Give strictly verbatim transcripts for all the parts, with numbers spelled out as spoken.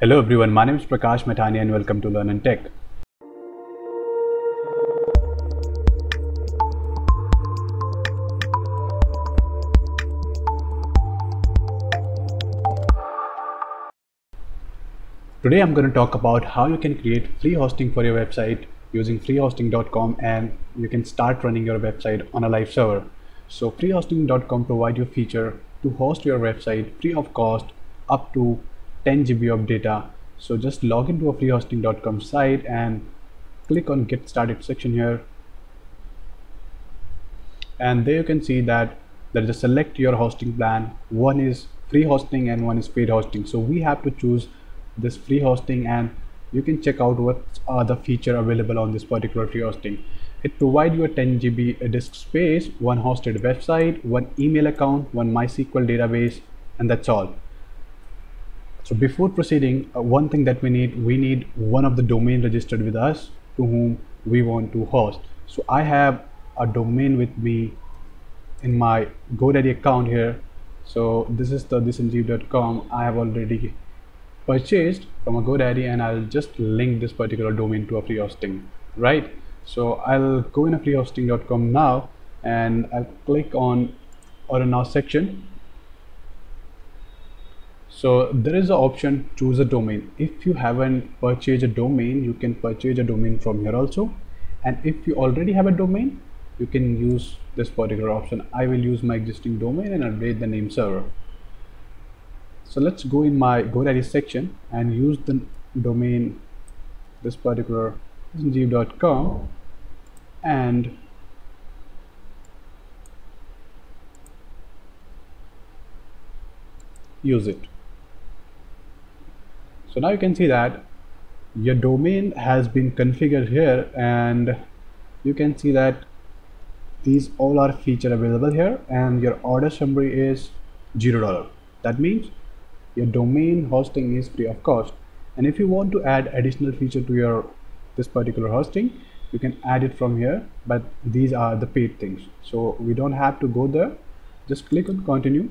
Hello everyone, my name is Prakash Mathani and welcome to Learn and Tech. Today I'm going to talk about how you can create free hosting for your website using freehosting dot com, and you can start running your website on a live server. So freehosting dot com provides you a feature to host your website free of cost up to ten gigabytes of data. So just log into a freehosting dot com site and click on get started section here, and there you can see that there is a select your hosting plan. One is free hosting and one is paid hosting, so we have to choose this free hosting, and you can check out what are the feature available on this particular free hosting. It provides you a ten gigabyte disk space, one hosted website, one email account, one MySQL database, and that's all. So before proceeding, uh, one thing that we need, we need one of the domain registered with us to whom we want to host. So I have a domain with me in my GoDaddy account here. So this is the this is n j dot com. I have already purchased from a GoDaddy, and I'll just link this particular domain to a free hosting, right? So I'll go in a freehosting dot com now, and I'll click on order now section. So there is an option choose a domain. If you haven't purchased a domain, you can purchase a domain from here also, and if you already have a domain, you can use this particular option. I will use my existing domain and update the name server. So let's go in my GoDaddy section and use the domain this particular this is n j dot com, and use it. So now you can see that your domain has been configured here, and you can see that these all are feature available here, and your order summary is zero dollars. That means your domain hosting is free of cost. And if you want to add additional feature to your this particular hosting, you can add it from here, but these are the paid things, so we don't have to go there. Just click on continue,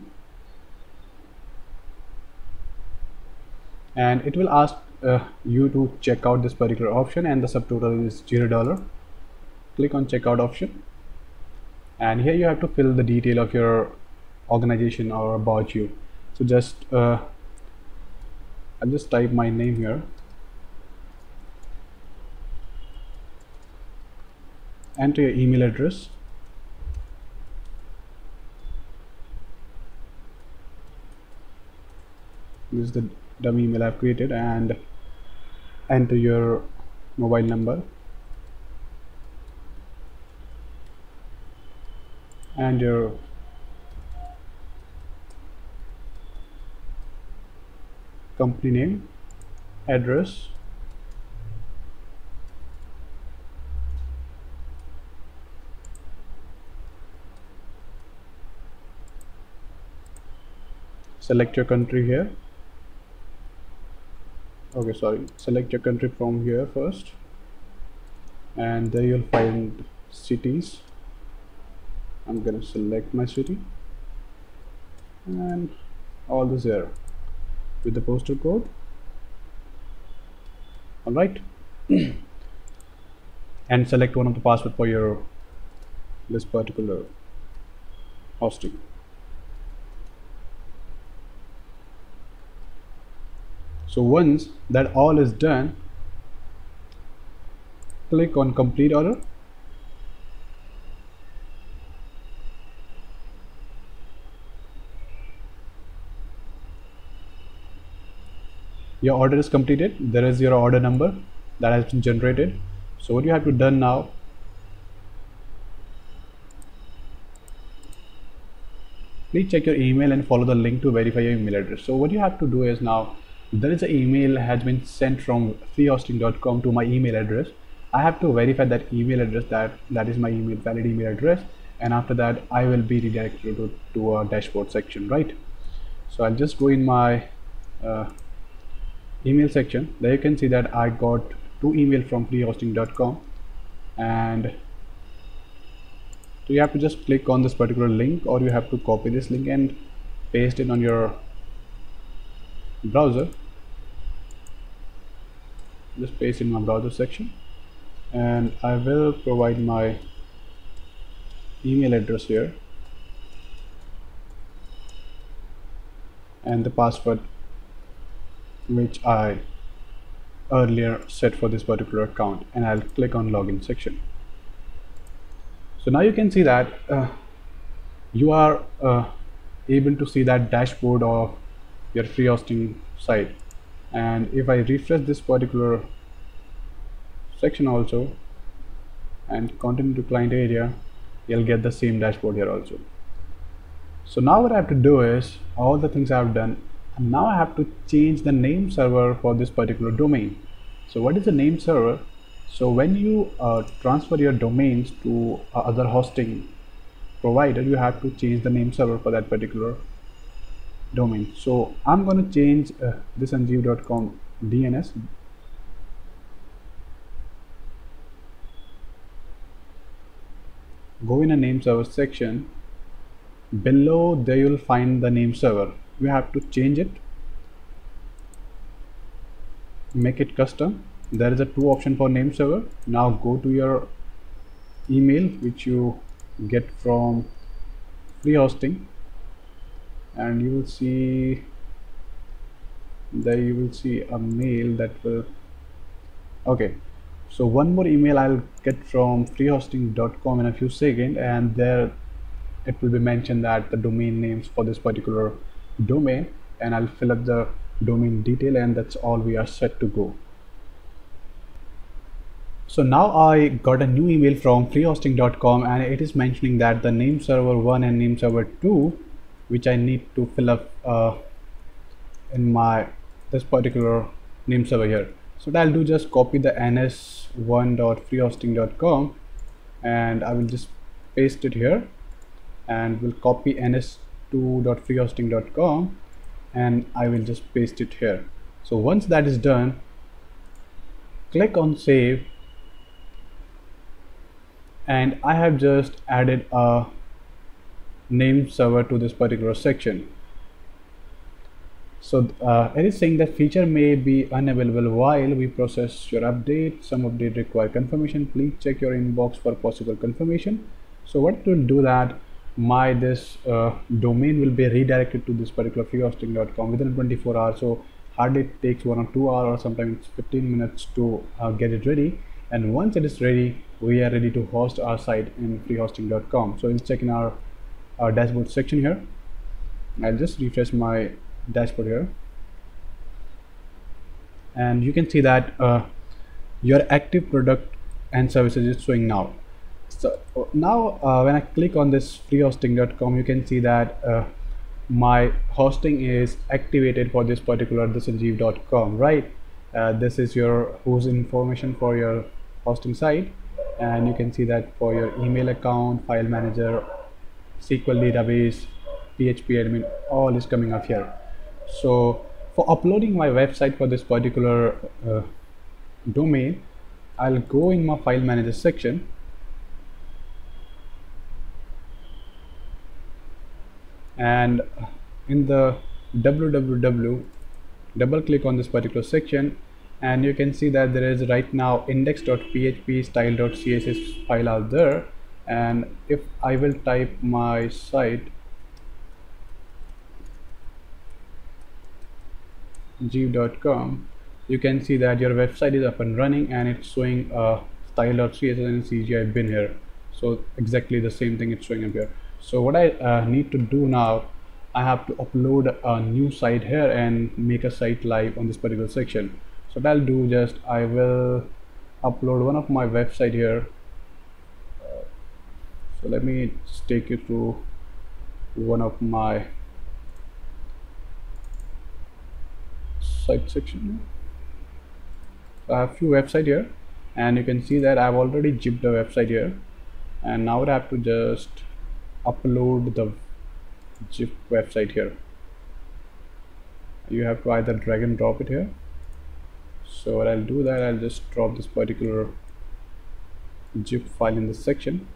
and it will ask uh, you to check out this particular option, and the subtotal is zero dollars. Click on checkout option, and here you have to fill the detail of your organization or about you. So just uh, I'll just type my name here, enter your email address, this is the dummy email I've created, and enter your mobile number and your company name, address, select your country here. Okay, sorry, select your country from here first, and there you'll find cities. I'm gonna select my city, and all this here with the postal code. All right, and select one of the password for your this particular hosting. So once that all is done, click on complete order, your order is completed. There is your order number that has been generated. So what you have to done now, please check your email and follow the link to verify your email address. So what you have to do is, now there is an email has been sent from freehosting dot com to my email address. I have to verify that email address, that that is my email, valid email address, and after that I will be redirected to, to a dashboard section, right? So I'll just go in my uh, email section. There you can see that I got two email from freehosting dot com, and so you have to just click on this particular link, or you have to copy this link and paste it on your browser, this page in my browser section, and I will provide my email address here and the password which I earlier set for this particular account, and I'll click on login section. So now you can see that uh, you are uh, able to see that dashboard of your free hosting site. And if I refresh this particular section also and continue to client area, you'll get the same dashboard here also. So now what I have to do is, all the things I have done, and now I have to change the name server for this particular domain. So what is the name server? So when you uh, transfer your domains to uh, other hosting provider, you have to change the name server for that particular domain. So I'm going to change uh, this n g e e dot com D N S. Go in a name server section. Below there you will find the name server. We have to change it, make it custom. There is a two option for name server. Now go to your email which you get from free hosting, and you will see there you will see a mail that will okay so one more email I'll get from free hosting dot com in a few seconds, and there it will be mentioned that the domain names for this particular domain, and I'll fill up the domain detail, and that's all we are set to go. So now I got a new email from freehosting dot com, and it is mentioning that the name server one and name server two, which I need to fill up uh, in my this particular name server here. So what I'll do, just copy the n s one dot freehosting dot com and I will just paste it here, and we'll copy n s two dot freehosting dot com and I will just paste it here. So once that is done, click on save, and I have just added a name server to this particular section. So uh, it is saying that feature may be unavailable while we process your update. Some update require confirmation. Please check your inbox for possible confirmation. So what to do that my this uh, domain will be redirected to this particular freehosting dot com within twenty-four hours. So hardly it takes one or two hours, or sometimes it's fifteen minutes to uh, get it ready. And once it is ready, we are ready to host our site in freehosting dot com. So we'll check in our, our dashboard section here. I'll just refresh my dashboard here, and you can see that uh, your active product and services is showing now. So now uh, when I click on this freehosting dot com, you can see that uh, my hosting is activated for this particular this is n j dot com, right? Uh, this is your who's information for your hosting site, and you can see that for your email account, file manager, S Q L database, P H P admin, all is coming up here. So for uploading my website for this particular uh, domain, I'll go in my file manager section, and in the W W W double click on this particular section, and you can see that there is right now index dot p h p style dot c s s file out there. And if I will type my site ngee dot com, you can see that your website is up and running, and it's showing uh, style dot c s s and C G I bin here. So exactly the same thing it's showing up here. So what I uh, need to do now, I have to upload a new site here and make a site live on this particular section. So what I'll do, just I will upload one of my website here. Uh, so let me just take you to one of my site section. So I have few website here, and you can see that I've already zipped the website here, and now I have to just upload the zip website here. You have to either drag and drop it here. So what I'll do that I'll just drop this particular zip file in this section,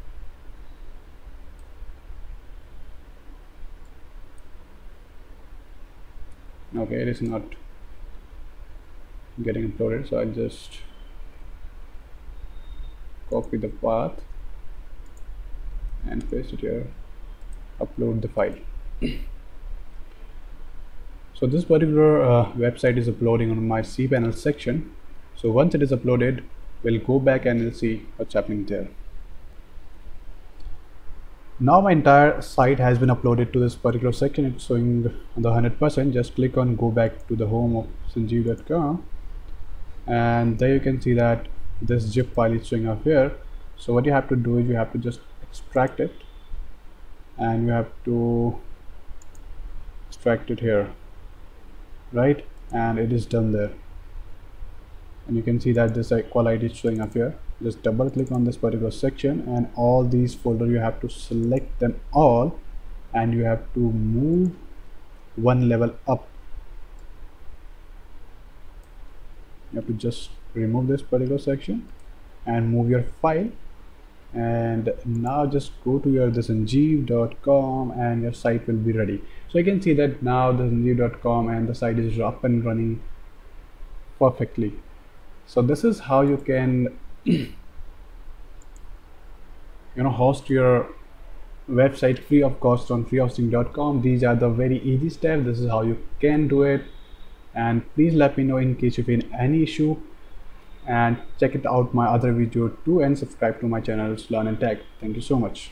okay? It is not getting uploaded. So I'll just copy the path and paste it here, upload the file. So this particular uh, website is uploading on my cPanel section. So once it is uploaded, we'll go back and we'll see what's happening there. Now my entire site has been uploaded to this particular section. It's showing the one hundred percent. Just click on go back to the home of sinju dot com, and there you can see that this zip file is showing up here. So what you have to do is you have to just extract it, and you have to extract it here, right? And it is done there, and you can see that this equal I D is showing up here. Just double click on this particular section, and all these folder you have to select them all, and you have to move one level up. You have to just remove this particular section and move your file, and now just go to your this I S N J dot com and your site will be ready. So you can see that now this I S N J dot com and the site is up and running perfectly. So this is how you can you know host your website free of cost on free hosting dot com. These are the very easy steps. This is how you can do it, and please let me know in case you feel any issue, and check it out my other video too, and subscribe to my channels Learn and Tech. Thank you so much.